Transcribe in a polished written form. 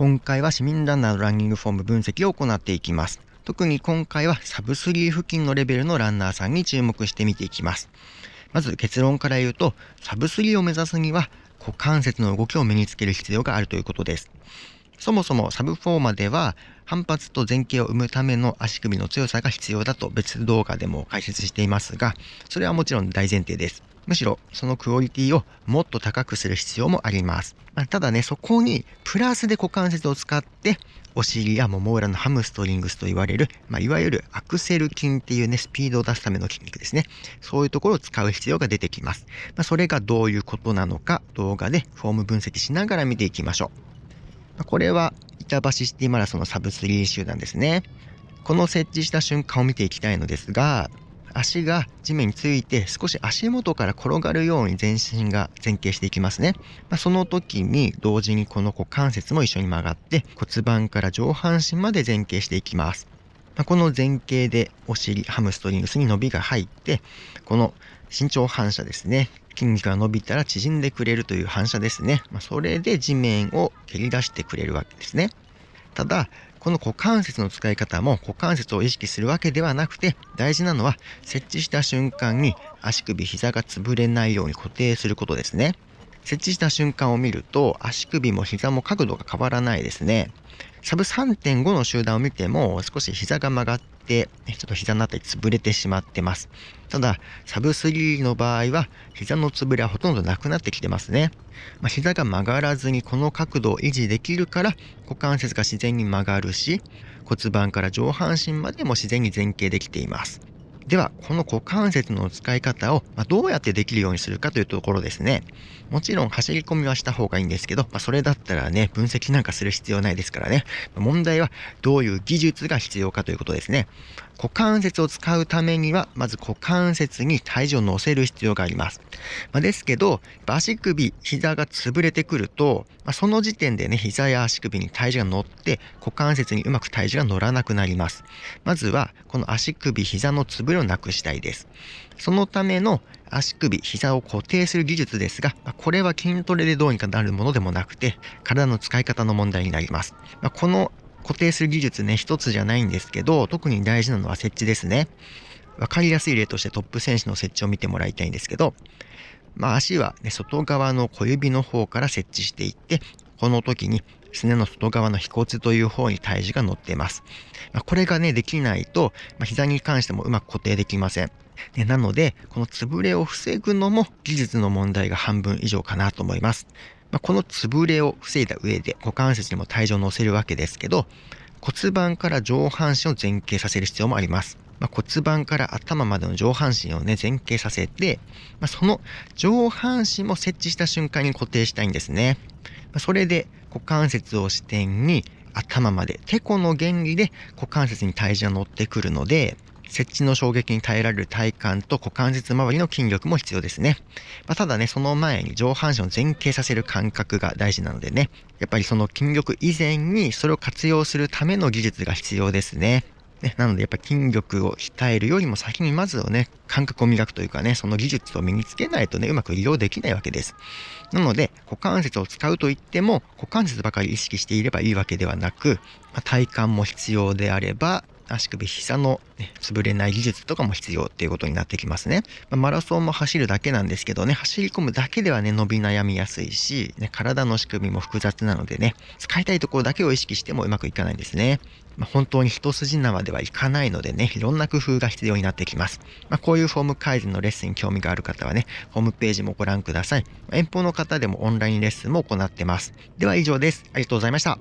今回は市民ランナーのランニングフォーム分析を行っていきます。特に今回はサブ3付近のレベルのランナーさんに注目して見ていきます。まず結論から言うと、サブ3を目指すには股関節の動きを身につける必要があるということです。そもそもサブ4までは反発と前傾を生むための足首の強さが必要だと別動画でも解説していますが、それはもちろん大前提です。むしろそのクオリティをもっと高くする必要もあります。ただね、そこにプラスで股関節を使ってお尻やもも裏のハムストリングスと言われる、いわゆるアクセル筋っていうね、スピードを出すための筋肉ですね。そういうところを使う必要が出てきます。それがどういうことなのか、動画でフォーム分析しながら見ていきましょう。これは板橋シティマラソンのサブ3集団ですね。この設置した瞬間を見ていきたいのですが、足が地面について少し足元から転がるように全身が前傾していきますね。その時に同時にこの股関節も一緒に曲がって骨盤から上半身まで前傾していきます。この前傾でお尻、ハムストリングスに伸びが入って、この伸長反射ですね。筋肉が伸びたら縮んでくれるという反射ですね。それで地面を蹴り出してくれるわけですね。ただ、この股関節の使い方も股関節を意識するわけではなくて、大事なのは設置した瞬間に足首、膝が潰れないように固定することですね。設置した瞬間を見ると足首も膝も角度が変わらないですね。サブ 3.5 の集団を見ても少し膝が曲がって、ちょっと膝のあたり潰れてしまってます。ただ、サブ3の場合は膝の潰れはほとんどなくなってきてますね。膝が曲がらずにこの角度を維持できるから股関節が自然に曲がるし、骨盤から上半身までも自然に前傾できています。では、この股関節の使い方をどうやってできるようにするかというところですね。もちろん走り込みはした方がいいんですけど、それだったらね、分析なんかする必要ないですからね。問題はどういう技術が必要かということですね。股関節を使うためには、まず股関節に体重を乗せる必要があります。ですけど、足首、膝が潰れてくると、その時点でね、膝や足首に体重が乗って、股関節にうまく体重が乗らなくなります。まずは、この足首、膝の潰れなくしたいです。そのための足首、膝を固定する技術ですが、これは筋トレでどうにかなるものでもなくて、体の使い方の問題になります。この固定する技術ね、一つじゃないんですけど、特に大事なのは設置ですね。わかりやすい例としてトップ選手の設置を見てもらいたいんですけど、足はね、外側の小指の方から設置していって、この時にすねの外側の腓骨という方に体重が乗っています。これがね、できないと、膝に関してもうまく固定できません。なので、この潰れを防ぐのも技術の問題が半分以上かなと思います。この潰れを防いだ上で股関節にも体重を乗せるわけですけど、骨盤から上半身を前傾させる必要もあります。骨盤から頭までの上半身をね、前傾させて、その上半身も設置した瞬間に固定したいんですね。それで股関節を支点に頭まで、テコの原理で股関節に体重が乗ってくるので、設置の衝撃に耐えられる体幹と股関節周りの筋力も必要ですね。ただね、その前に上半身を前傾させる感覚が大事なのでね、やっぱりその筋力以前にそれを活用するための技術が必要ですね。なのでやっぱり筋力を鍛えるよりも先にまずはね、感覚を磨くというかね、その技術を身につけないとね、うまく利用できないわけです。なので、股関節を使うといっても、股関節ばかり意識していればいいわけではなく、体幹も必要であれば、足首、膝の、潰れない技術とかも必要っていうことになってきますね。マラソンも走るだけなんですけどね、走り込むだけではね、伸び悩みやすいし、体の仕組みも複雑なのでね、使いたいところだけを意識してもうまくいかないんですね。本当に一筋縄ではいかないのでね、いろんな工夫が必要になってきます。こういうフォーム改善のレッスンに興味がある方はね、ホームページもご覧ください。遠方の方でもオンラインレッスンも行ってます。では以上です。ありがとうございました。